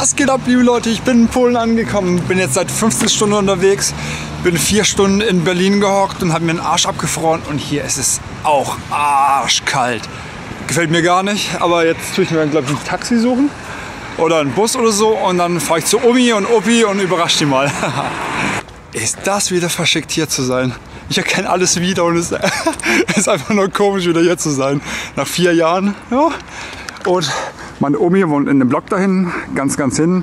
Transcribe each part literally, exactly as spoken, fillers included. Was geht ab, liebe Leute? Ich bin in Polen angekommen, bin jetzt seit fünfzehn Stunden unterwegs, bin vier Stunden in Berlin gehockt und habe mir den Arsch abgefroren und hier ist es auch arschkalt. Gefällt mir gar nicht, aber jetzt tue ich mir, glaube ich, ein Taxi suchen oder einen Bus oder so und dann fahre ich zu Omi und Opi und überrasche die mal. Ist das wieder verschickt, hier zu sein? Ich erkenne alles wieder und es ist einfach nur komisch, wieder hier zu sein. Nach vier Jahren, ja. Und meine Omi wohnt in dem Block dahin, ganz, ganz hin.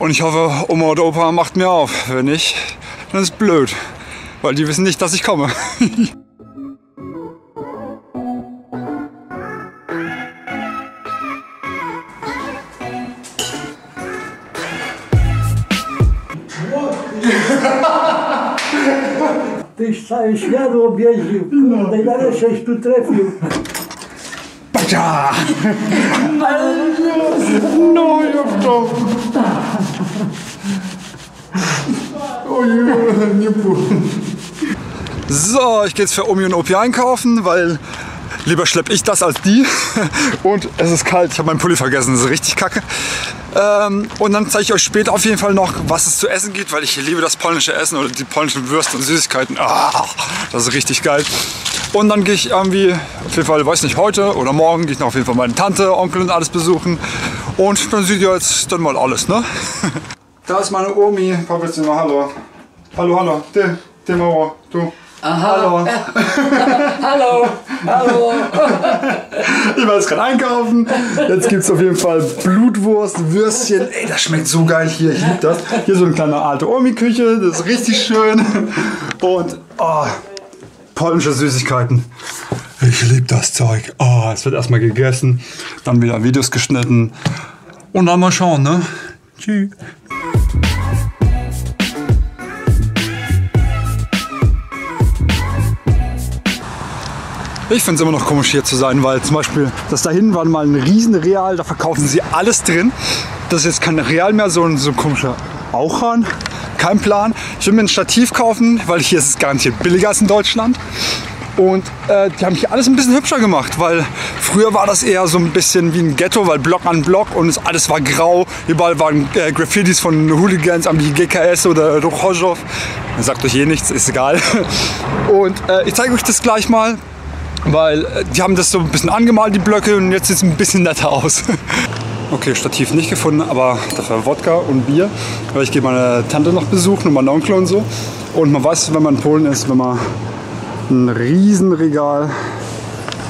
Und ich hoffe, Oma oder Opa macht mir auf. Wenn nicht, dann ist es blöd, weil die wissen nicht, dass ich komme. Tyś cały świat objeździł, kurde, i nareszcie tu trafił. Ja. No, ich hab doch. Oh je. So, ich gehe jetzt für Omi und Opi einkaufen, weil lieber schleppe ich das als die. Und es ist kalt, ich habe meinen Pulli vergessen, das ist richtig kacke. Ähm, und dann zeige ich euch später auf jeden Fall noch, was es zu essen gibt, weil ich liebe das polnische Essen oder die polnischen Würste und Süßigkeiten. Ah, das ist richtig geil. Und dann gehe ich irgendwie, auf jeden Fall, weiß nicht, heute oder morgen, gehe ich noch auf jeden Fall meine Tante, Onkel und alles besuchen. Und dann seht ihr jetzt dann mal alles, ne? Da ist meine Omi. Papa, jetzt mal hallo. Hallo, hallo. Te, te, Mauer, du. Aha. Hallo. Hallo. Hallo. Ich war jetzt gerade einkaufen. Jetzt gibt es auf jeden Fall Blutwurst, Würstchen. Ey, das schmeckt so geil hier. Ich liebe das. Hier so eine kleine alte Omi-Küche. Das ist richtig schön. Und, oh, polnische Süßigkeiten. Ich liebe das Zeug. Oh, es wird erstmal gegessen, dann wieder Videos geschnitten. Und dann mal schauen, ne? Tschüss. Ich finde es immer noch komisch, hier zu sein, weil zum Beispiel das da hinten war mal ein riesen Real, da verkaufen sie alles drin. Das ist jetzt kein Real mehr, sondern so ein komischer Auchan. Kein Plan. Ich will mir ein Stativ kaufen, weil hier ist es garantiert billiger als in Deutschland. Und äh, die haben hier alles ein bisschen hübscher gemacht, weil früher war das eher so ein bisschen wie ein Ghetto, weil Block an Block und es, alles war grau. Überall waren äh, Graffitis von Hooligans, am G K S oder Rochozow. Man sagt euch eh nichts, ist egal. Und äh, ich zeige euch das gleich mal, weil äh, die haben das so ein bisschen angemalt, die Blöcke, und jetzt sieht es ein bisschen netter aus. Okay, Stativ nicht gefunden, aber dafür Wodka und Bier. Weil ich gehe meine Tante noch besuchen und meinen Onkel und so. Und man weiß, wenn man in Polen ist, wenn man ein Riesenregal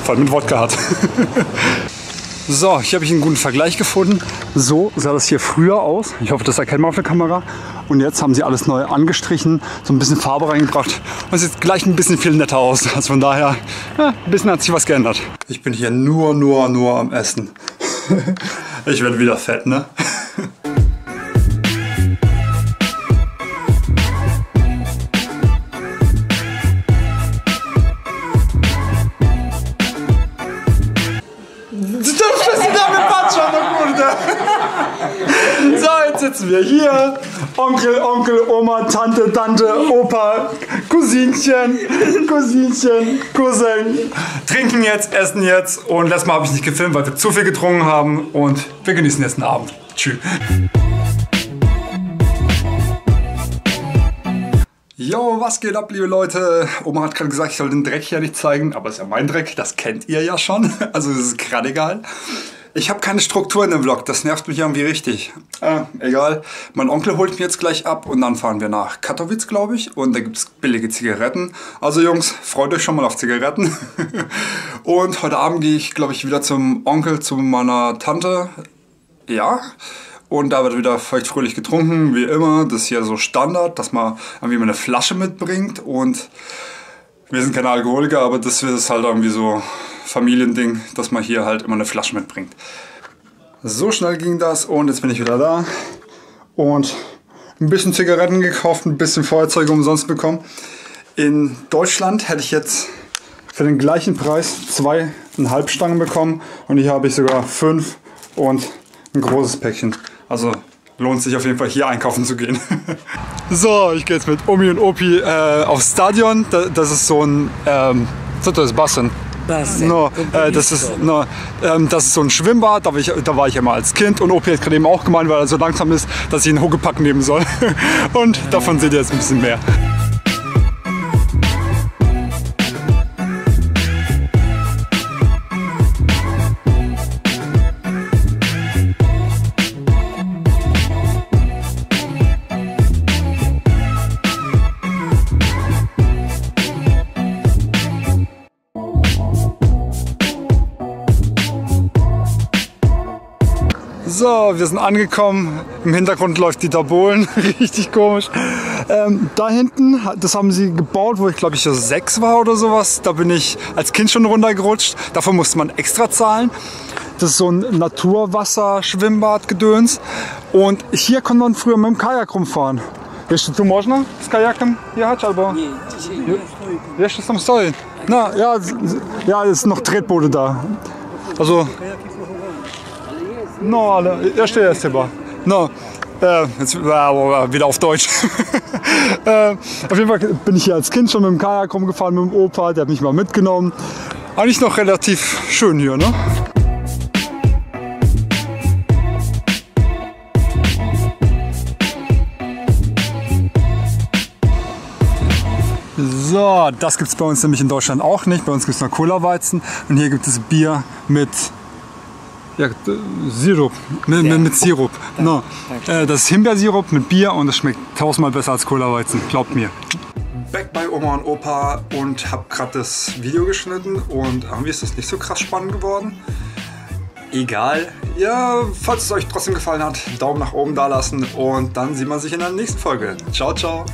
voll mit Wodka hat. So, hier habe ich einen guten Vergleich gefunden. So sah das hier früher aus. Ich hoffe, das erkennt man auf der Kamera. Und jetzt haben sie alles neu angestrichen, so ein bisschen Farbe reingebracht. Und es sieht gleich ein bisschen viel netter aus. Also von daher, ja, ein bisschen hat sich was geändert. Ich bin hier nur, nur, nur am Essen. Ich werde wieder fett, ne? So, jetzt sitzen wir hier. Onkel, Onkel, Oma, Tante, Tante, Opa, Cousinchen, Cousinchen, Cousin. Trinken jetzt, essen jetzt. Und letztes Mal habe ich nicht gefilmt, weil wir zu viel getrunken haben. Und wir genießen jetzt den Abend. Tschüss. Jo, was geht ab, liebe Leute? Oma hat gerade gesagt, ich soll den Dreck hier nicht zeigen. Aber es ist ja mein Dreck, das kennt ihr ja schon. Also es ist gerade egal. Ich habe keine Struktur in dem Vlog, das nervt mich irgendwie richtig. Äh, egal, mein Onkel holt mich jetzt gleich ab und dann fahren wir nach Katowice, glaube ich. Und da gibt es billige Zigaretten. Also Jungs, freut euch schon mal auf Zigaretten. Und heute Abend gehe ich, glaube ich, wieder zum Onkel, zu meiner Tante. Ja. Und da wird wieder feuchtfröhlich getrunken, wie immer. Das ist hier so Standard, dass man irgendwie mal eine Flasche mitbringt. Und wir sind keine Alkoholiker, aber das ist halt irgendwie so Familiending, dass man hier halt immer eine Flasche mitbringt. So schnell ging das und jetzt bin ich wieder da und ein bisschen Zigaretten gekauft, ein bisschen Feuerzeuge umsonst bekommen. In Deutschland hätte ich jetzt für den gleichen Preis zweieinhalb Stangen bekommen und hier habe ich sogar fünf und ein großes Päckchen. Also lohnt sich auf jeden Fall, hier einkaufen zu gehen. So, ich gehe jetzt mit Omi und Opi äh, aufs Stadion. Das ist so ein ähm, das ist Basen. No, äh, das, ist, no, ähm, das ist so ein Schwimmbad, da war ich, da war ich immer als Kind. Und Opi hat gerade eben auch gemeint, weil er so langsam ist, dass ich einen Huckepack nehmen soll. Und davon seht ihr jetzt ein bisschen mehr. So, wir sind angekommen. Im Hintergrund läuft die Bohlen, richtig komisch. Ähm, da hinten, das haben sie gebaut, wo ich glaube ich so sechs war oder sowas. Da bin ich als Kind schon runtergerutscht. Davon musste man extra zahlen. Das ist so ein Naturwasser-Schwimmbad-Gedöns. Und hier konnte man früher mit dem Kajak rumfahren. Jeszcze tu można z kajakiem jechać albo? Nie, nie. Jeszcze tam stoi. Na, ja, ja, ist noch Tretboote da. Also. No, ale jeszcze jest chyba. No, äh, jetzt, äh, wieder auf Deutsch. äh, auf jeden Fall bin ich hier als Kind schon mit dem Kajak rumgefahren, mit dem Opa, der hat mich mal mitgenommen. Eigentlich noch relativ schön hier, ne? So, das gibt es bei uns nämlich in Deutschland auch nicht. Bei uns gibt es nur Cola-Weizen und hier gibt es Bier mit... Ja, Sirup, mit, mit, mit Sirup. No. Das ist Himbeersirup mit Bier und es schmeckt tausendmal besser als Cola-Weizen, glaubt mir. Back bei Oma und Opa und hab gerade das Video geschnitten und irgendwie ist das nicht so krass spannend geworden. Egal. Ja, falls es euch trotzdem gefallen hat, Daumen nach oben da lassen und dann sieht man sich in der nächsten Folge. Ciao, ciao.